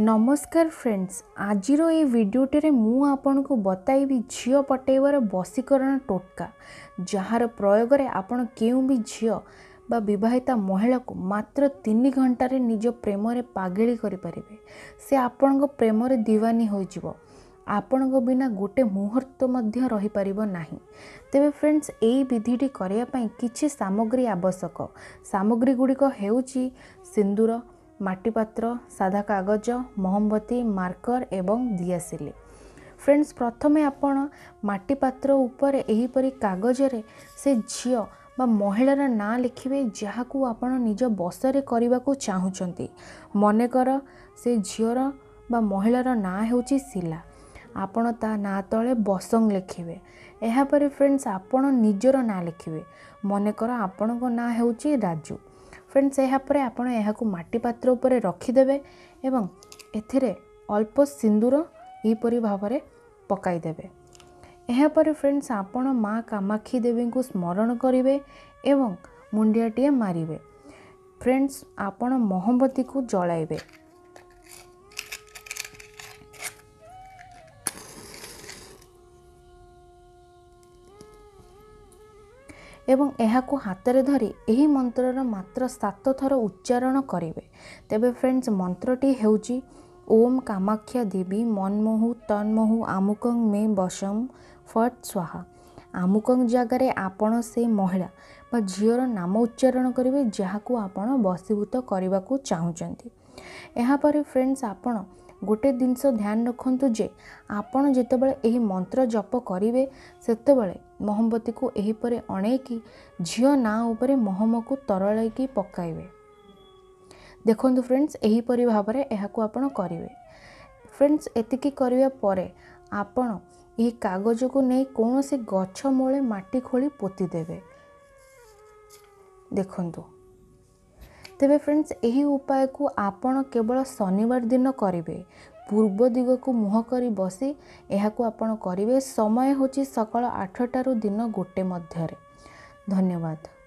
नमस्कार फ्रेंड्स, आज ये भिडियोटे मुझे को बताइबी झील पटेवर वशीकरण टोटका, जार प्रयोग आपण क्यों भी झील बा विवाहिता महिला को मात्र 3 घंटा निज प्रेम पगेली करें। से आपण प्रेम दीवानी हो आपण बिना गोटे मुहूर्त रही पारिबो नाही। तेबे फ्रेंड्स, यही विधिटी करिया पई किछि सामग्री आवश्यक। सामग्री गुड़िक हेउची सिंदूर, माटीपात्र, साधा कागज, मोमबत्ती, मार्कर एवं दियासिली। फ्रेंड्स, प्रथमे आपण माटीपात्र उपर एहीपरी कागजरे से झियो बा महिलार ना लिखिबे जहाकू आपण निज बसरे करबाकू चाहुचंती। मनेकर से झियोर बा महिलार ना हेउची सिला, आपण ता ना तले बसंग लिखिबे। एहापरी फ्रेंड्स, आपण निजर ना लिखिबे। मनेकर आपण को ना हेउची राजू। फ्रेंड्स, यापर आपण यहाकू माटीपात्र उपरे रखिदेवे एवं एथिरे अल्प सिंदूर यहपरी भावरे पकाई देबे। एहापर फ्रेंड्स, आपण माँ कामाक्षी देवी को स्मरण करिवे एवं मुंडियाटिए मारिवे। फ्रेंड्स, आपण मोमबत्ती को जलाइबे। एवं एहाको हातरे धरी एही मंत्रर मात्र 7 थर उच्चारण करिवे। तेबे फ्रेंड्स, मंत्रटी हेउची ओम कामाख्या देवी मनमोहु तन्मोहु आमुकं मे बशम फट स्वाहा। आमुकं जगारे आपण से महिला बा झियर नाम उच्चारण करिवे जहाकू आपण बसीभूत करबाकू चाहुचंती। एहा पर फ्रेंड्स, आपण गोटे जिनस ध्यान रखु जे आपण जितेबाला एही मंत्र जप करिवे सेतेबाला मोमबत्ती को एहीपरे अणेकी झियो ना उपरे मोहम को तरलैकी पकाइबे। देखंतु फ्रेंड्स, एहीपरि भाबरे एहाकू आपण करिवे। फ्रेंड्स, एतिकी करिवा परे आपण एही कागज को नै कोनोसी गछ मूले माटी खोली पोती देबे। देखंतु। तेबे फ्रेंड्स, यही उपाय को आपण केवल शनिवार दिन करेंगे। पूर्व दिग को मुह कर बसी यहाकू आपण करेंगे। समय होची सकाळ 8 टारू दिन 1 मध्य। धन्यवाद।